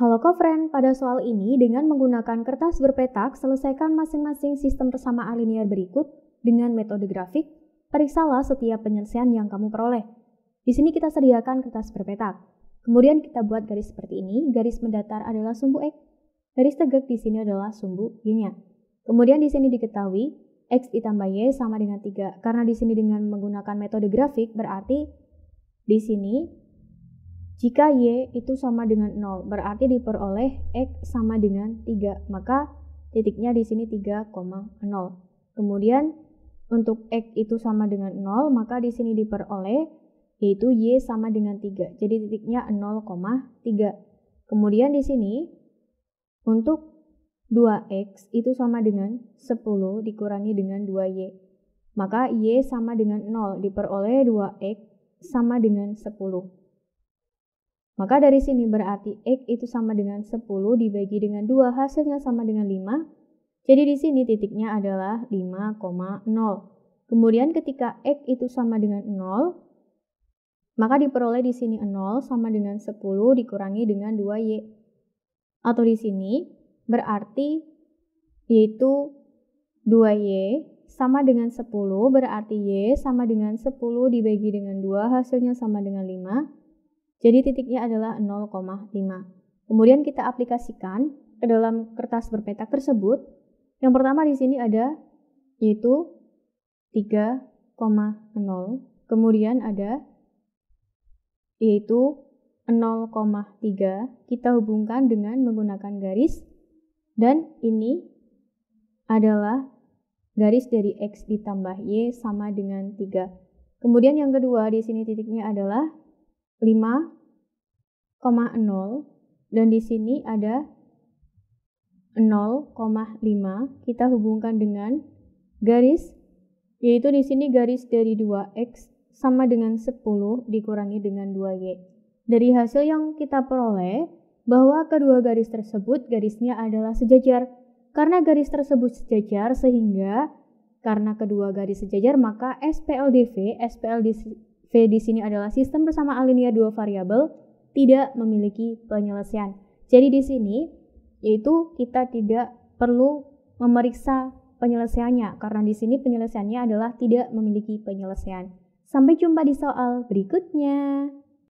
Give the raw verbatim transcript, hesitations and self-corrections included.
Halo Kofriend, pada soal ini dengan menggunakan kertas berpetak, selesaikan masing-masing sistem persamaan linear berikut dengan metode grafik, periksalah setiap penyelesaian yang kamu peroleh. Di sini kita sediakan kertas berpetak. Kemudian kita buat garis seperti ini, garis mendatar adalah sumbu X, garis tegak di sini adalah sumbu Y-nya. Kemudian di sini diketahui X ditambah Y sama dengan tiga, karena di sini dengan menggunakan metode grafik berarti di sini jika Y itu sama dengan nol, berarti diperoleh X sama dengan tiga, maka titiknya di sini tiga koma nol. Kemudian untuk X itu sama dengan nol, maka di sini diperoleh yaitu Y sama dengan tiga, jadi titiknya nol koma tiga. Kemudian di sini untuk dua X itu sama dengan sepuluh dikurangi dengan dua Y, maka Y sama dengan nol, diperoleh dua X sama dengan sepuluh. Maka dari sini berarti X itu sama dengan sepuluh dibagi dengan dua, hasilnya sama dengan lima. Jadi di sini titiknya adalah lima koma nol. Kemudian ketika X itu sama dengan nol, maka diperoleh di sini nol sama dengan sepuluh dikurangi dengan dua Y. Atau di sini berarti yaitu dua Y sama dengan sepuluh, berarti Y sama dengan sepuluh dibagi dengan dua, hasilnya sama dengan lima. Jadi titiknya adalah nol koma lima. Kemudian kita aplikasikan ke dalam kertas berpetak tersebut. Yang pertama di sini ada yaitu tiga koma nol. Kemudian ada yaitu nol koma tiga. Kita hubungkan dengan menggunakan garis. Dan ini adalah garis dari X ditambah Y sama dengan tiga. Kemudian yang kedua di sini titiknya adalah lima koma nol, dan di sini ada nol koma lima, kita hubungkan dengan garis, yaitu di sini garis dari dua X sama dengan sepuluh dikurangi dengan dua Y. Dari hasil yang kita peroleh, bahwa kedua garis tersebut garisnya adalah sejajar. Karena garis tersebut sejajar, sehingga karena kedua garis sejajar, maka S P L D V, S P L D V, V di sini adalah sistem persamaan linear dua variabel tidak memiliki penyelesaian. Jadi di sini yaitu kita tidak perlu memeriksa penyelesaiannya karena di sini penyelesaiannya adalah tidak memiliki penyelesaian. Sampai jumpa di soal berikutnya.